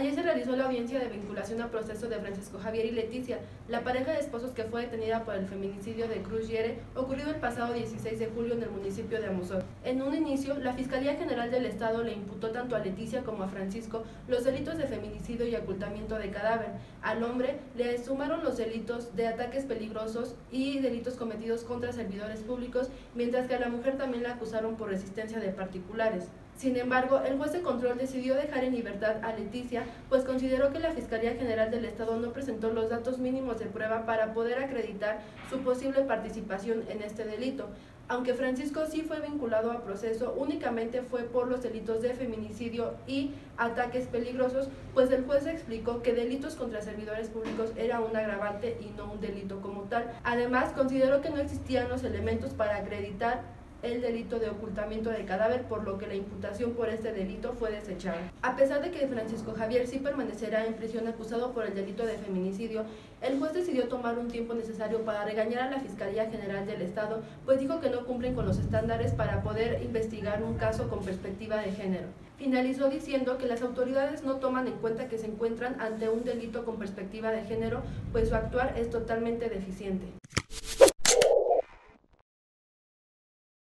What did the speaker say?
Ayer se realizó la audiencia de vinculación a proceso de Francisco Javier y Leticia, la pareja de esposos que fue detenida por el feminicidio de Cruz Yere, ocurrido el pasado 16 de julio en el municipio de Amozoc. En un inicio, la Fiscalía General del Estado le imputó tanto a Leticia como a Francisco los delitos de feminicidio y ocultamiento de cadáver. Al hombre le sumaron los delitos de ataques peligrosos y delitos cometidos contra servidores públicos, mientras que a la mujer también la acusaron por resistencia de particulares. Sin embargo, el juez de control decidió dejar en libertad a Leticia, pues consideró que la Fiscalía General del Estado no presentó los datos mínimos de prueba para poder acreditar su posible participación en este delito. Aunque Francisco sí fue vinculado a proceso, únicamente fue por los delitos de feminicidio y ataques peligrosos, pues el juez explicó que delitos contra servidores públicos era un agravante y no un delito como tal. Además, consideró que no existían los elementos para acreditar el delito de ocultamiento de cadáver, por lo que la imputación por este delito fue desechada. A pesar de que Francisco Javier sí permanecerá en prisión acusado por el delito de feminicidio, el juez decidió tomar un tiempo necesario para regañar a la Fiscalía General del Estado, pues dijo que no cumplen con los estándares para poder investigar un caso con perspectiva de género. Finalizó diciendo que las autoridades no toman en cuenta que se encuentran ante un delito con perspectiva de género, pues su actuar es totalmente deficiente.